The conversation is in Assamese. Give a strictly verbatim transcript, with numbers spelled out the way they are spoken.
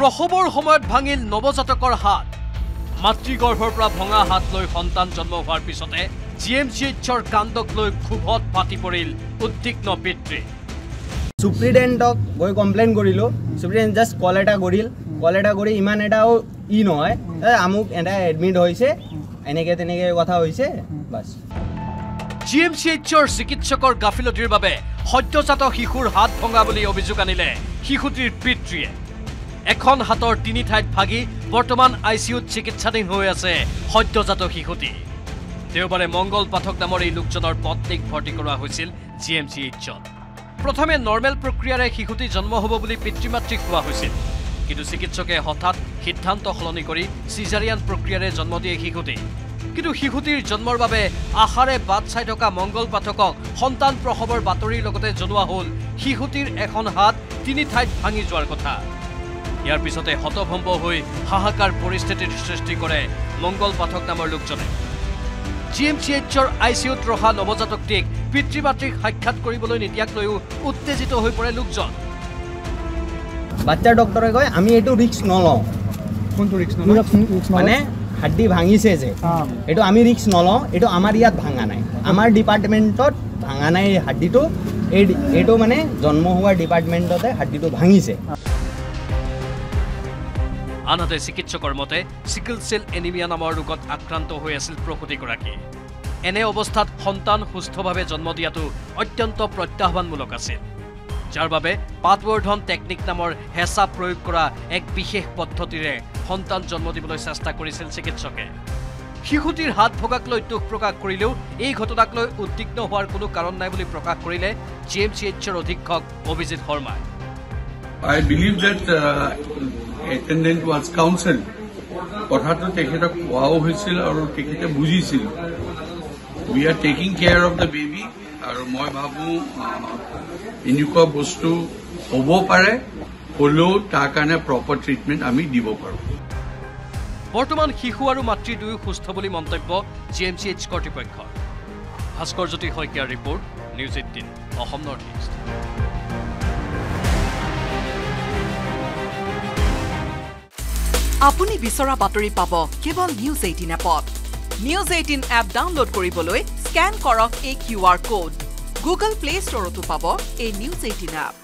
প্ৰসৱৰ সময়ত ভাঙিল নৱজাতকৰ হাত মাতৃগৰ্ভৰ পৰা ভঙা হাত লৈ সন্তান জন্ম হোৱাৰ পিছতে জিএমচিএচৰ কাণ্ডক লৈ খুবত পাতি পৰিল উদ্দিগ্ন পিতৃ সুপ্ৰিডেন্টক গৈ কমপ্লেইন কৰিলো সুপ্ৰিডেন্ট জাস্ট কল এটা কৰিল কল এটা কৰি ইমান এটাও ই নহয় আমুক এটা এডমিট হৈছে এনেকে তেনেকে কথা হৈছে বাস জিএমচিএচৰ চিকিৎসকৰ গাফিলতিৰ বাবে সত্যজাত শিশুৰ হাত ভঙা বুলি অভিযোগ আনিলে শিশুটিৰ পিতৃয়ে এখন হাতৰ তিনি ঠাইত ভাগি বৰ্তমান আইসিইউত চিকিৎসাধীন হৈ আছে সত্যজাত শিশুটি দেওবাৰে মংগল পাঠক নামৰ এই লোকজনৰ পত্নীক ভৰ্তি কৰা হৈছিল জিএমচিএচত প্ৰথমে নৰ্মেল প্ৰক্ৰিয়াৰে শিশুটি জন্ম হ'ব বুলি পিতৃমাতৃক কোৱা হৈছিল কিন্তু চিকিৎসকে হঠাৎ সিদ্ধান্ত সলনি কৰি সিজাৰিয়ান প্ৰক্ৰিয়াৰে জন্ম দিয়ে শিশুটি কিন্তু শিশুটিৰ জন্মৰ বাবে আহাৰে বাদ চাই থকা মংগল পাঠকক সন্তান প্ৰসৱৰ বাতৰিৰ লগতে জনোৱা হ'ল শিশুটিৰ এখন হাত তিনি ঠাইত ভাঙি যোৱাৰ কথা ইয়াৰ পিছতে হতভম্ব হৈ হাহাকাৰ পৰিস্থিতিৰ সৃষ্টি কৰে মংগল পাঠক নামৰ লোকজনে জিএমচিএচৰ আইসিইউত ৰহা নৱজাতকটিক পিতৃমাতৃক সাক্ষাৎ কৰিবলৈ নিদিয়াক লৈ উত্তেজিত হৈ পৰে লোকজন বাচ্চা ডক্টৰে কয় আমি এটো ৰিস্ক নলওঁ কোনটো ৰিস্ক নলওঁ মানে হাড়ি ভাঙিছে যে এটো আমি ৰিস্ক নলওঁ এটো আমাৰ ইয়াত ভাঙা নাই আমাৰ ডিপাৰ্টমেণ্টত ভাঙা নাই হাড়িটো এটো মানে জন্ম হোৱা ডিপাৰ্টমেণ্টতে হাড়িটো ভাঙিছে আনহাতে চিকিৎসকৰ মতে সিকল সেল এনিমিয়া নামৰ ৰোগত আক্ৰান্ত হৈ আছিল প্ৰসূতিগৰাকী এনে অৱস্থাত সন্তান সুস্থভাৱে জন্ম দিয়াটো অত্যন্ত প্ৰত্যাহ্বানমূলক আছিল যাৰ বাবে পাথৱৰ্ধন টেকনিক নামৰ হেচা প্ৰয়োগ কৰা এক বিশেষ পদ্ধতিৰে সন্তান জন্ম দিবলৈ চেষ্টা কৰিছিল চিকিৎসকে শিশুটিৰ হাত ভগাক লৈ দুখ প্ৰকাশ কৰিলেও এই ঘটনাক লৈ উদ্বিগ্ন হোৱাৰ কোনো কাৰণ নাই বুলি প্ৰকাশ কৰিলে জিএমচিএচৰ অধীক্ষক Abhijit Sharma I believe that uh, attendant was counseled. We are taking care of the baby. Aru moi babu inuka bostu hobo pare holo takane proper treatment ami dibo paru. Bortoman shihu aru matri dui sustha boli montobbo G M C H kortipokkho. Bhaskar Jyoti Hoikia report News eighteen Assam Northeast. আপুনি বিচৰা বাতৰি পাব কেৱল নিউজ এইটিন এপত নিউজ এইটিন এপ ডাউনলোড কৰিবলৈ স্ক্যান কৰক এই কিউআৰ কোড গুগল প্লে ষ্টৰতো পাব এই নিউজ এইটিন এপ